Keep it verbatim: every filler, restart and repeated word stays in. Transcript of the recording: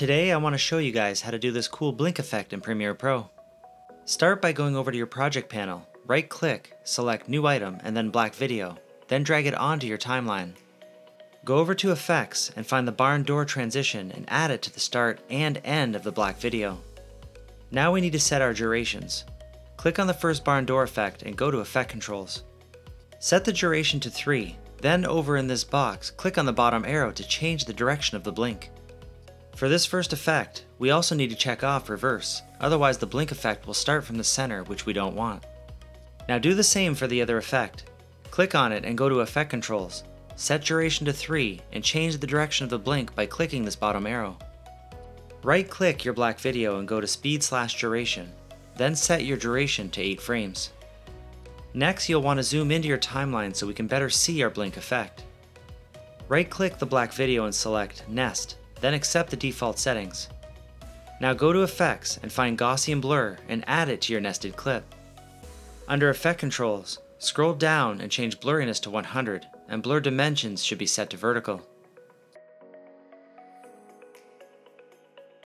Today I want to show you guys how to do this cool blink effect in Premiere Pro. Start by going over to your project panel, right click, select new item and then black video, then drag it onto your timeline. Go over to effects and find the barn door transition and add it to the start and end of the black video. Now we need to set our durations. Click on the first barn door effect and go to Effect Controls. Set the duration to three, then over in this box, click on the bottom arrow to change the direction of the blink. For this first effect, we also need to check off reverse, otherwise the blink effect will start from the center, which we don't want. Now do the same for the other effect. Click on it and go to Effect Controls. Set duration to three and change the direction of the blink by clicking this bottom arrow. Right-click your black video and go to Speed Slash Duration, then set your duration to eight frames. Next, you'll want to zoom into your timeline so we can better see our blink effect. Right-click the black video and select Nest, then accept the default settings. Now go to Effects and find Gaussian Blur and add it to your nested clip. Under Effect Controls, scroll down and change blurriness to one hundred, and blur dimensions should be set to vertical.